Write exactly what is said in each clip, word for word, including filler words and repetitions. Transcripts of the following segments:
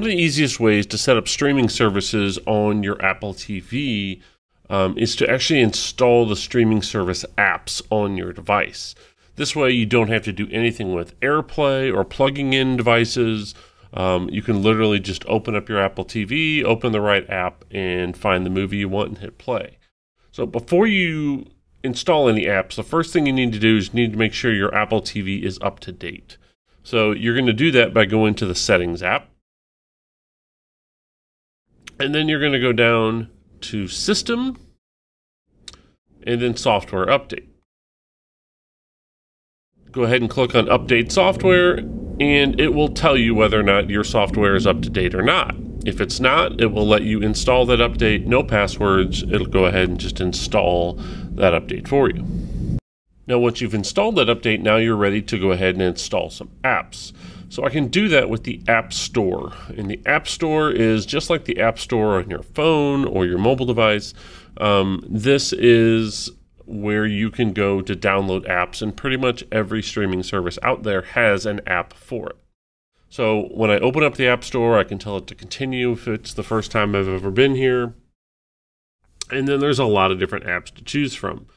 one of the easiest ways to set up streaming services on your Apple T V um, is to actually install the streaming service apps on your device. This way you don't have to do anything with AirPlay or plugging in devices. Um, you can literally just open up your Apple T V, open the right app, and find the movie you want and hit play. So before you install any apps, the first thing you need to do is you need to make sure your Apple T V is up to date. So you're going to do that by going to the Settings app. And then you're going to go down to System, and then Software Update. Go ahead and click on Update Software, and it will tell you whether or not your software is up to date or not. If it's not, it will let you install that update, no passwords. It'll go ahead and just install that update for you. Now, once you've installed that update, now you're ready to go ahead and install some apps. So I can do that with the App Store. And the App Store is just like the App Store on your phone or your mobile device. Um, this is where you can go to download apps, and pretty much every streaming service out there has an app for it. So when I open up the App Store, I can tell it to continue if it's the first time I've ever been here. And then there's a lot of different apps to choose from.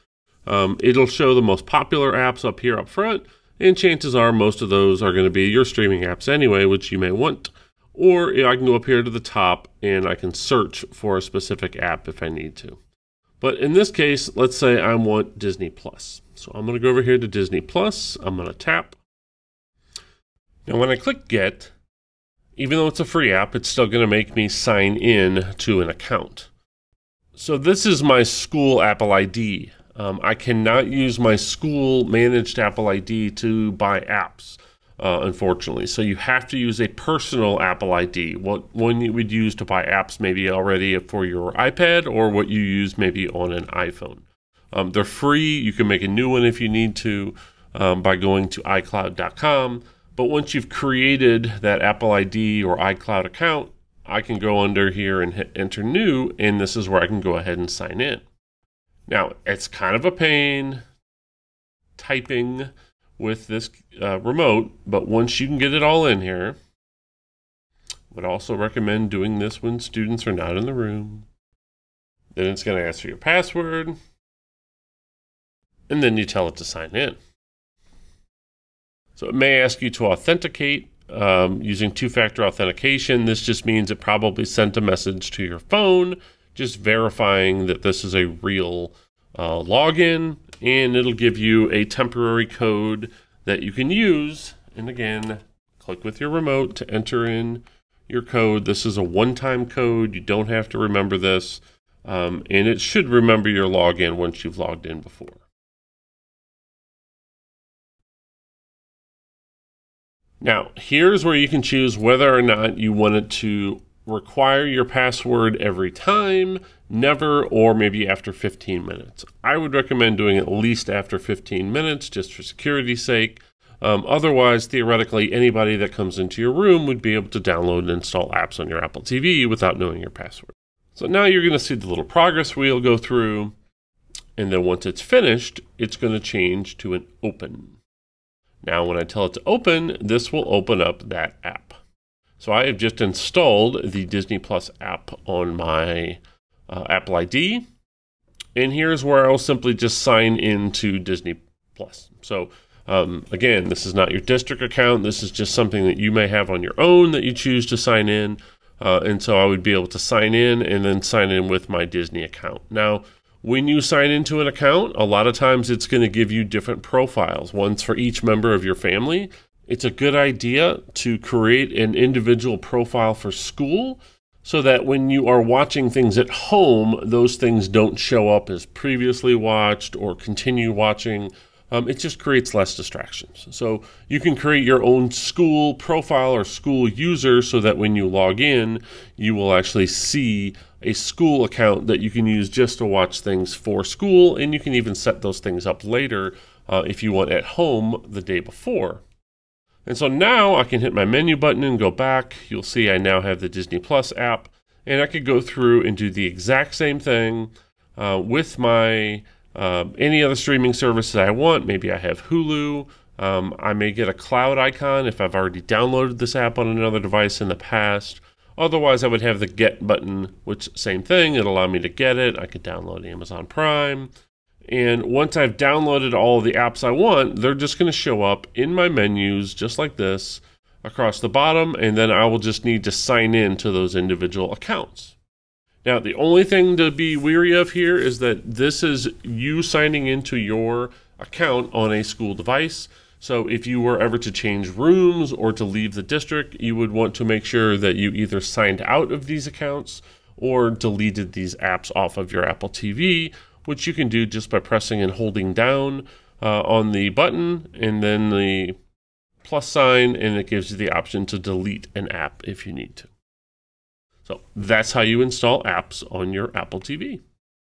Um, it'll show the most popular apps up here up front, and chances are most of those are going to be your streaming apps anyway, which you may want. Or I can go up here to the top and I can search for a specific app if I need to. But in this case, let's say I want Disney Plus. So I'm going to go over here to Disney Plus. I'm going to tap. Now when I click Get, even though it's a free app, it's still going to make me sign in to an account. So this is my school Apple I D. Um, I cannot use my school managed Apple I D to buy apps, uh, unfortunately. So you have to use a personal Apple I D, what one you would use to buy apps maybe already for your iPad, or what you use maybe on an iPhone. Um, they're free. You can make a new one if you need to um, by going to i cloud dot com. But once you've created that Apple I D or iCloud account, I can go under here and hit Enter New, and this is where I can go ahead and sign in. Now, it's kind of a pain typing with this uh, remote, but once you can get it all in here, I would also recommend doing this when students are not in the room. Then it's going to ask for your password, and then you tell it to sign in. So it may ask you to authenticate um, using two-factor authentication. This just means it probably sent a message to your phone, just verifying that this is a real uh, login, and it'll give you a temporary code that you can use. And again, click with your remote to enter in your code. This is a one-time code. You don't have to remember this, um, and it should remember your login once you've logged in before. Now, here's where you can choose whether or not you want it to require your password every time, never, or maybe after fifteen minutes. I would recommend doing at least after fifteen minutes, just for security's sake. Um, otherwise, theoretically, anybody that comes into your room would be able to download and install apps on your Apple T V without knowing your password. So now you're going to see the little progress wheel go through, and then once it's finished, it's going to change to an open. Now when I tell it to open, this will open up that app. So I have just installed the Disney Plus app on my uh, Apple I D. And here's where I'll simply just sign into Disney Plus. So um, again, this is not your district account. This is just something that you may have on your own that you choose to sign in. Uh, and so I would be able to sign in and then sign in with my Disney account. Now, when you sign into an account, a lot of times it's going to give you different profiles, ones for each member of your family. It's a good idea to create an individual profile for school so that when you are watching things at home, those things don't show up as previously watched or continue watching. Um, it just creates less distractions. So you can create your own school profile or school user so that when you log in, you will actually see a school account that you can use just to watch things for school, and you can even set those things up later uh, if you want at home the day before. And so now I can hit my menu button and go back. You'll see I now have the Disney Plus app, and I could go through and do the exact same thing uh, with my uh, any other streaming services I want. Maybe I have Hulu. Um, I may get a cloud icon if I've already downloaded this app on another device in the past. Otherwise, I would have the Get button, which same thing, it'll allow me to get it. I could download Amazon Prime. And once I've downloaded all the apps I want, they're just going to show up in my menus just like this across the bottom, and then I will just need to sign in to those individual accounts. Now, the only thing to be wary of here is that this is you signing into your account on a school device. So if you were ever to change rooms or to leave the district, you would want to make sure that you either signed out of these accounts or deleted these apps off of your Apple T V, which you can do just by pressing and holding down uh, on the button and then the plus sign, and it gives you the option to delete an app if you need to. So that's how you install apps on your Apple T V.